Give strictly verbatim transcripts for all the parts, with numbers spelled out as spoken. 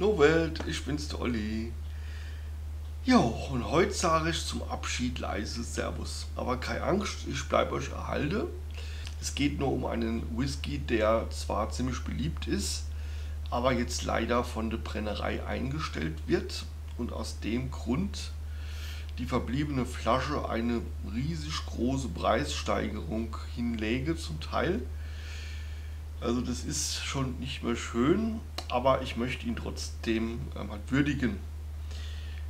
No Welt, ich bin's der Olli. Jo, und heute sage ich zum Abschied leise Servus. Aber keine Angst, ich bleibe euch erhalte. Es geht nur um einen Whisky, der zwar ziemlich beliebt ist, aber jetzt leider von der Brennerei eingestellt wird und aus dem Grund die verbliebene Flasche eine riesig große Preissteigerung hinlege zum Teil. Also das ist schon nicht mehr schön, aber ich möchte ihn trotzdem mal würdigen.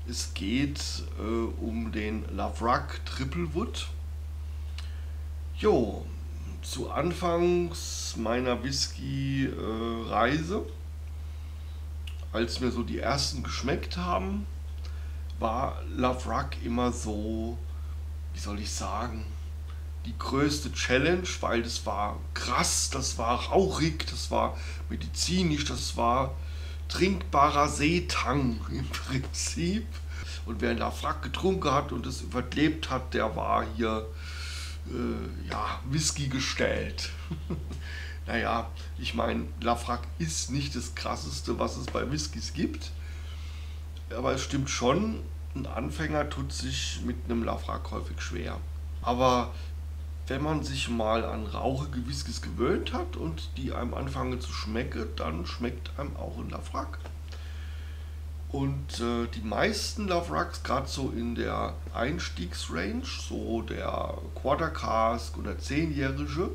Es geht äh, um den Laphroaig Triple Wood. Jo, zu Anfangs meiner Whisky-Reise, äh, als mir so die ersten geschmeckt haben, war Laphroaig immer so, wie soll ich sagen, die größte Challenge, weil das war krass, das war rauchig, das war medizinisch, das war trinkbarer Seetang im Prinzip. Und wer Laphroaig getrunken hat und es überlebt hat, der war hier äh, ja, Whisky gestellt. Naja, ich meine, Laphroaig ist nicht das krasseste, was es bei Whiskys gibt. Aber es stimmt schon, ein Anfänger tut sich mit einem Laphroaig häufig schwer. Aber wenn man sich mal an rauchige Whiskys gewöhnt hat und die einem anfangen zu schmecken, dann schmeckt einem auch ein Laphroaig. Und äh, die meisten Laphroaigs, gerade so in der Einstiegsrange, so der Quarter Cask oder zehnjährige,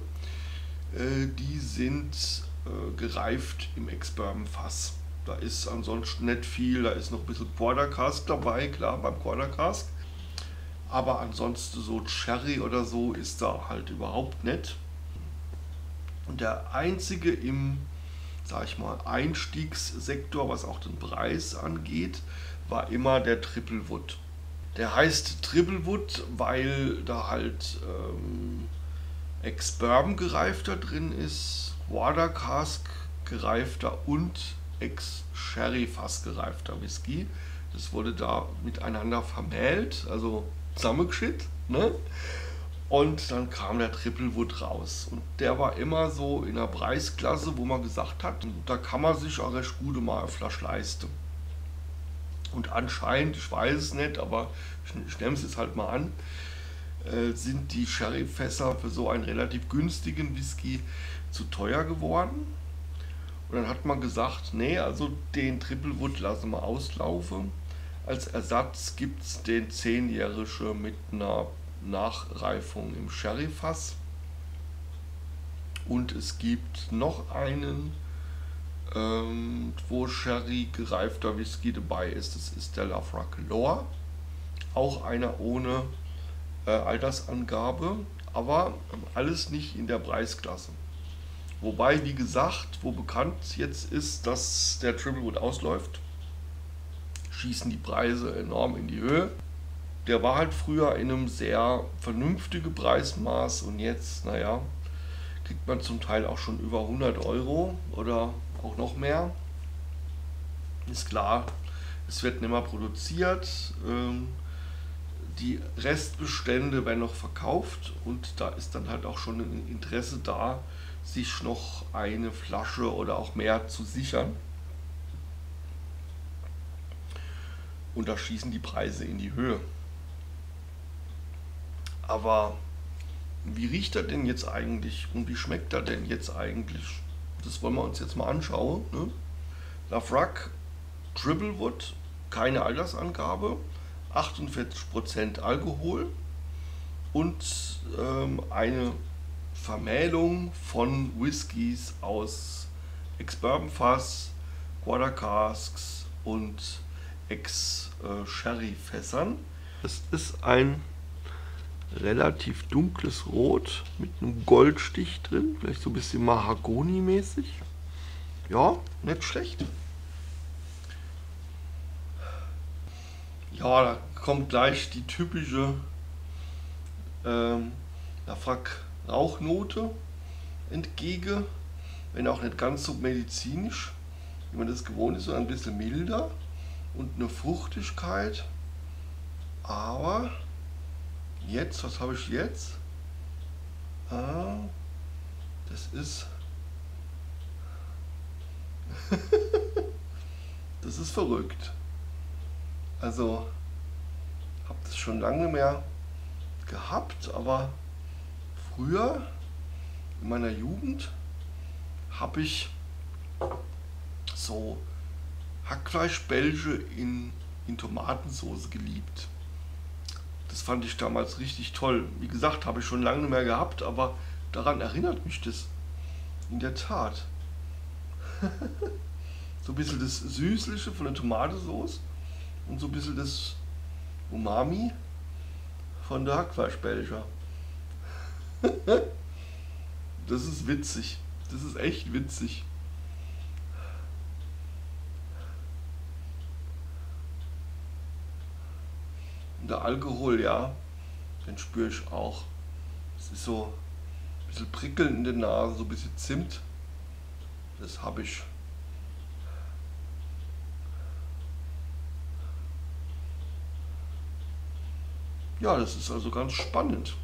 äh, die sind äh, gereift im Ex-Bourbon-Fass. Da ist ansonsten nicht viel, da ist noch ein bisschen Quarter Cask dabei, klar, beim Quarter Cask. Aber ansonsten so Cherry oder so ist da halt überhaupt nicht. Und der einzige im, sag ich mal, Einstiegssektor, was auch den Preis angeht, war immer der Triple Wood. Der heißt Triple Wood, weil da halt ähm, Ex-Bourbon gereifter drin ist, Quarter Cask gereifter und Ex-Sherry Fass gereifter Whisky. Das wurde da miteinander vermählt, also zusammengeschüttet, ne? Und dann kam der Triple Wood raus. Und der war immer so in der Preisklasse, wo man gesagt hat, da kann man sich auch recht gute mal eine Flasche leisten. Und anscheinend, ich weiß es nicht, aber ich, ich nehme es jetzt halt mal an, äh, sind die Sherry-Fässer für so einen relativ günstigen Whisky zu teuer geworden. Und dann hat man gesagt, nee, also den Triple Wood lassen wir auslaufen. Als Ersatz gibt es den zehnjährigen mit einer Nachreifung im Sherryfass. Und es gibt noch einen, ähm, wo Sherry gereifter Whisky dabei ist. Das ist der Laphroaig Lore. Auch einer ohne äh, Altersangabe, aber alles nicht in der Preisklasse. Wobei, wie gesagt, wo bekannt jetzt ist, dass der Triple Wood ausläuft, schießen die Preise enorm in die Höhe. Der war halt früher in einem sehr vernünftigen Preismaß und jetzt, naja, kriegt man zum Teil auch schon über hundert Euro oder auch noch mehr. Ist klar, es wird nicht mehr produziert, die Restbestände werden noch verkauft und da ist dann halt auch schon ein Interesse da, sich noch eine Flasche oder auch mehr zu sichern. Und da schießen die Preise in die Höhe. Aber wie riecht er denn jetzt eigentlich und wie schmeckt er denn jetzt eigentlich? Das wollen wir uns jetzt mal anschauen. Ne? Laphroaig Triple Wood, keine Altersangabe, achtundvierzig Prozent Alkohol und ähm, eine Vermählung von Whiskys aus Ex-Bourbon-Fass, Quarter Casks und Ex-Sherry-Fässern. Es ist ein relativ dunkles Rot mit einem Goldstich drin, vielleicht so ein bisschen Mahagoni-mäßig. Ja, nicht schlecht. Ja, da kommt gleich die typische ähm, Laphroaig Rauchnote entgegen, wenn auch nicht ganz so medizinisch, wie man das gewohnt ist, sondern ein bisschen milder und eine Fruchtigkeit. Aber jetzt, was habe ich jetzt? Ah, das ist, das verrückt. Also habe das schon lange mehr gehabt, aber früher in meiner Jugend habe ich so Hackfleischbällche in, in Tomatensoße geliebt. Das fand ich damals richtig toll. Wie gesagt, habe ich schon lange mehr gehabt, aber daran erinnert mich das in der Tat. So ein bisschen das Süßliche von der Tomatensauce und so ein bisschen das Umami von der Hackfleischbällcher. Das ist witzig. Das ist echt witzig. Und der Alkohol, ja, den spüre ich auch. Es ist so ein bisschen prickeln in der Nase, so ein bisschen Zimt. Das habe ich. Ja, das ist also ganz spannend,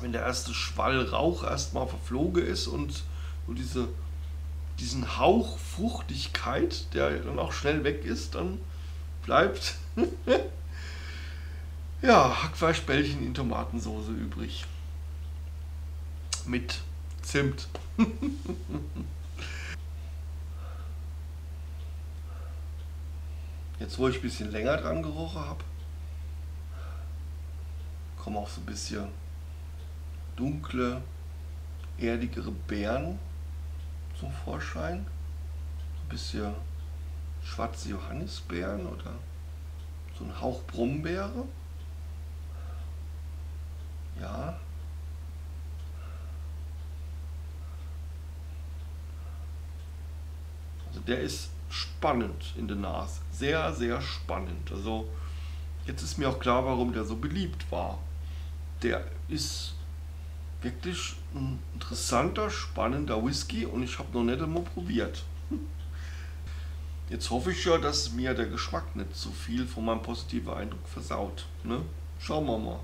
wenn der erste Schwall Rauch erstmal verflogen ist und, und diese, diesen Hauch Fruchtigkeit, der dann auch schnell weg ist, dann bleibt ja, Hackfleischbällchen in Tomatensoße übrig. Mit Zimt. Jetzt, wo ich ein bisschen länger dran gerochen habe, kommen auch so ein bisschen dunkle, erdigere Beeren zum Vorschein. So ein bisschen schwarze Johannisbeeren oder so ein Hauch Brombeere. Ja. Also der ist spannend in der Nase. Sehr, sehr spannend. Also jetzt ist mir auch klar, warum der so beliebt war. Der ist wirklich ein interessanter, spannender Whisky und ich habe noch nicht einmal probiert. Jetzt hoffe ich ja, dass mir der Geschmack nicht so viel von meinem positiven Eindruck versaut. Ne? Schauen wir mal.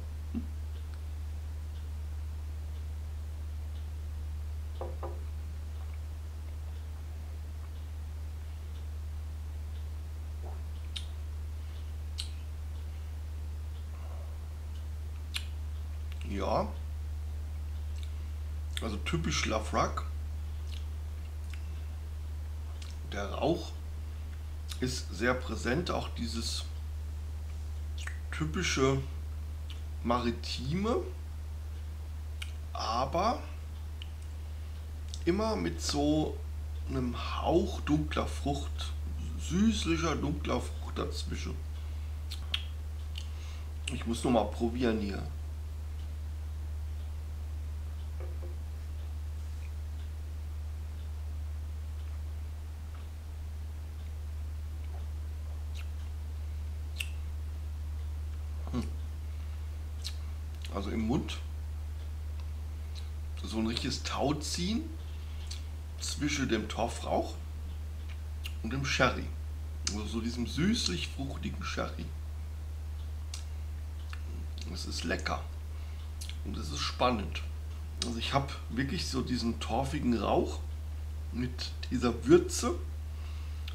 Ja, also typisch Laphroaig. Der Rauch ist sehr präsent, auch dieses typische Maritime, aber immer mit so einem Hauch dunkler Frucht, süßlicher dunkler Frucht dazwischen. Ich muss noch mal probieren hier. Also im Mund so ein richtiges Tauziehen zwischen dem Torfrauch und dem Sherry, also so diesem süßlich-fruchtigen Sherry. Es ist lecker und es ist spannend. Also ich habe wirklich so diesen torfigen Rauch mit dieser Würze.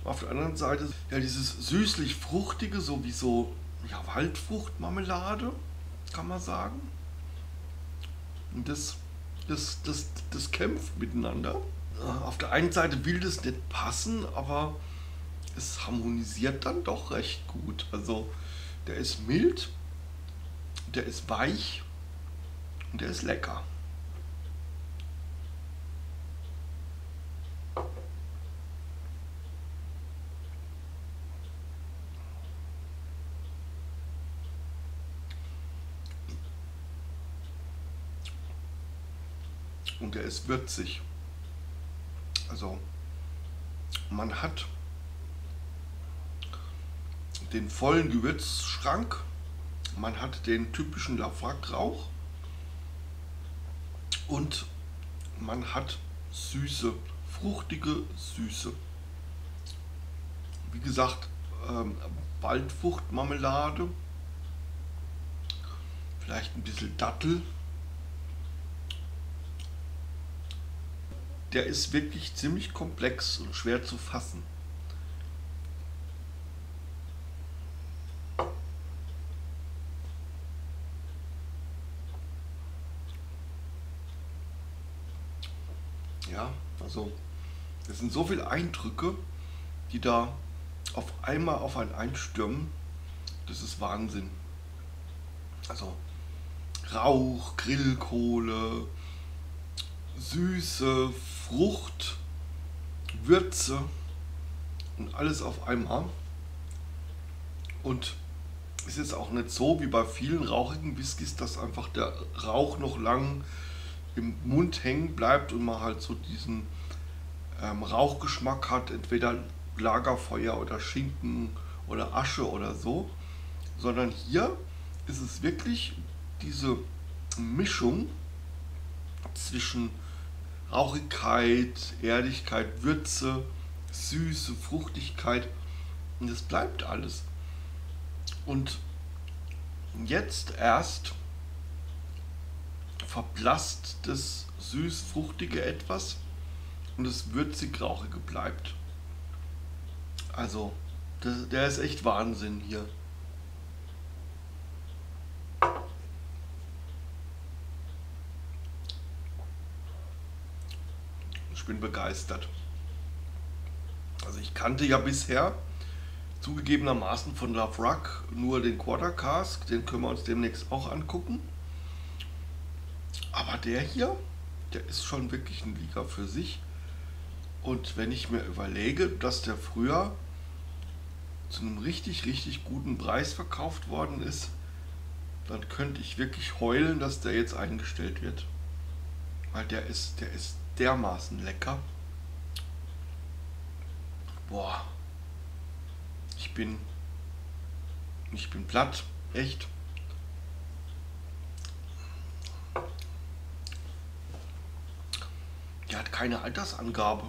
Auf der anderen Seite ja dieses süßlich-fruchtige, so wie so ja, Waldfruchtmarmelade, kann man sagen. Und das, das, das, das kämpft miteinander. Auf der einen Seite will das nicht passen, aber es harmonisiert dann doch recht gut. Also der ist mild, der ist weich und der ist lecker. Und der ist würzig. Also man hat den vollen Gewürzschrank, man hat den typischen Laphroaig-Rauch und man hat Süße, fruchtige Süße. Wie gesagt, ähm, Waldfruchtmarmelade, vielleicht ein bisschen Dattel. Der ist wirklich ziemlich komplex und schwer zu fassen. Ja, also es sind so viele Eindrücke, die da auf einmal auf einen einstürmen. Das ist Wahnsinn. Also Rauch, Grillkohle, Süße, Frucht, Würze und alles auf einmal. Und es ist auch nicht so wie bei vielen rauchigen Whiskys, dass einfach der Rauch noch lang im Mund hängen bleibt und man halt so diesen ähm, Rauchgeschmack hat, entweder Lagerfeuer oder Schinken oder Asche oder so, sondern hier ist es wirklich diese Mischung zwischen Rauchigkeit, Erdigkeit, Würze, Süße, Fruchtigkeit, und das bleibt alles. Und jetzt erst verblasst das süß-fruchtige etwas und das würzig-rauchige bleibt. Also, das, der ist echt Wahnsinn hier. Ich bin begeistert. Also ich kannte ja bisher zugegebenermaßen von Laphroaig nur den Quarter Cask, den können wir uns demnächst auch angucken. Aber der hier, der ist schon wirklich ein Liga für sich. Und wenn ich mir überlege, dass der früher zu einem richtig, richtig guten Preis verkauft worden ist, dann könnte ich wirklich heulen, dass der jetzt eingestellt wird. Weil der ist, der ist dermaßen lecker. Boah. Ich bin, ich bin platt, echt. Der hat keine Altersangabe.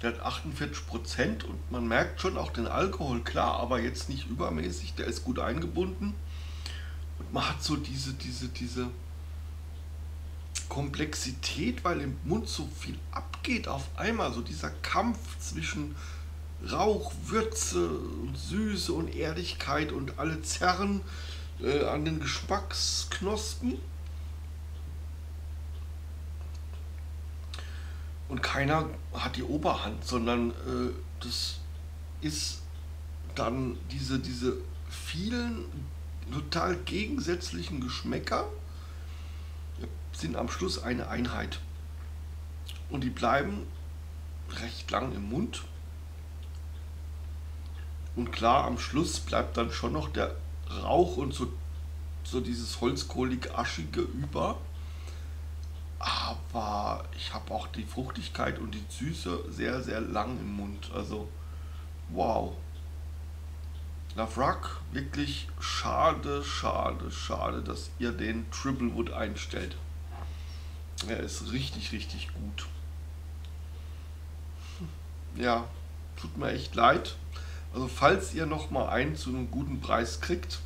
Der hat achtundvierzig Prozent und man merkt schon auch den Alkohol, klar, aber jetzt nicht übermäßig. Der ist gut eingebunden und man hat so diese, diese, diese Komplexität, weil im Mund so viel abgeht auf einmal. So dieser Kampf zwischen Rauch, Würze und Süße und Erdigkeit und alle zerren äh, an den Geschmacksknospen. Und keiner hat die Oberhand, sondern äh, das ist dann diese, diese vielen total gegensätzlichen Geschmäcker sind am Schluss eine Einheit. Und die bleiben recht lang im Mund. Und klar, am Schluss bleibt dann schon noch der Rauch und so, so dieses holzkohlig-aschige über. Aber ich habe auch die Fruchtigkeit und die Süße sehr, sehr lang im Mund. Also, wow. Laphroaig, wirklich schade, schade, schade, dass ihr den Triple Wood einstellt. Er ist richtig, richtig gut. Ja, tut mir echt leid. Also falls ihr noch mal einen zu einem guten Preis kriegt,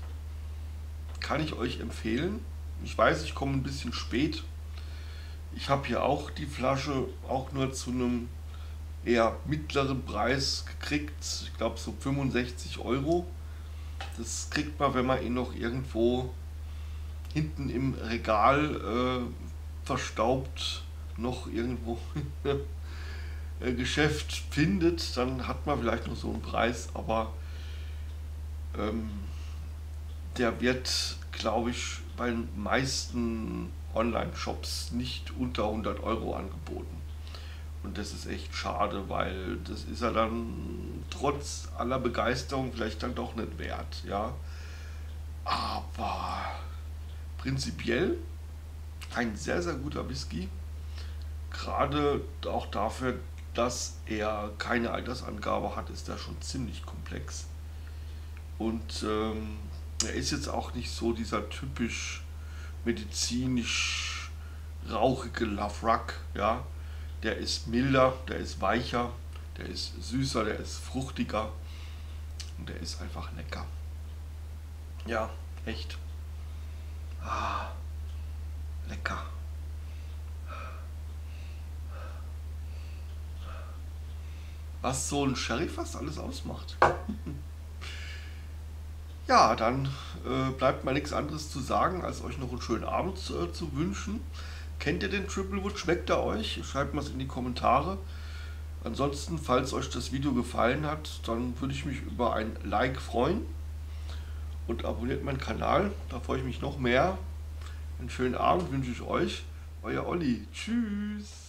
kann ich euch empfehlen. Ich weiß, ich komme ein bisschen spät. Ich habe hier auch die Flasche auch nur zu einem eher mittleren Preis gekriegt. Ich glaube so fünfundsechzig Euro. Das kriegt man, wenn man ihn noch irgendwo hinten im Regal äh, verstaubt, noch irgendwo... Geschäft findet, dann hat man vielleicht noch so einen Preis, aber ähm, der wird, glaube ich, bei den meisten Online-Shops nicht unter hundert Euro angeboten. Und das ist echt schade, weil das ist ja dann trotz aller Begeisterung vielleicht dann doch nicht wert. Ja? Aber prinzipiell ein sehr, sehr guter Whisky, gerade auch dafür, dass er keine Altersangabe hat, ist er schon ziemlich komplex. Und ähm, er ist jetzt auch nicht so dieser typisch medizinisch rauchige Laphroaig. Ja? Der ist milder, der ist weicher, der ist süßer, der ist fruchtiger und der ist einfach lecker. Ja, echt. Ah, lecker. Was so ein Sherry fast alles ausmacht. Ja, dann äh, bleibt mal nichts anderes zu sagen, als euch noch einen schönen Abend äh, zu wünschen. Kennt ihr den Triple Wood? Schmeckt er euch? Schreibt mal es in die Kommentare. Ansonsten, falls euch das Video gefallen hat, dann würde ich mich über ein Like freuen. Und abonniert meinen Kanal, da freue ich mich noch mehr. Einen schönen Abend wünsche ich euch. Euer Olli. Tschüss.